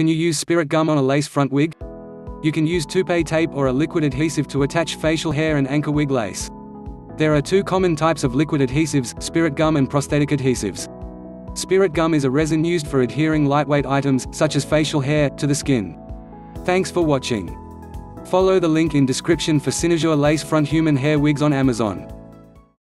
Can you use spirit gum on a lace front wig? You can use toupee tape or a liquid adhesive to attach facial hair and anchor wig lace. There are two common types of liquid adhesives, spirit gum and prosthetic adhesives. Spirit gum is a resin used for adhering lightweight items, such as facial hair, to the skin. Thanks for watching. Follow the link in description for Cinisure lace front human hair wigs on Amazon.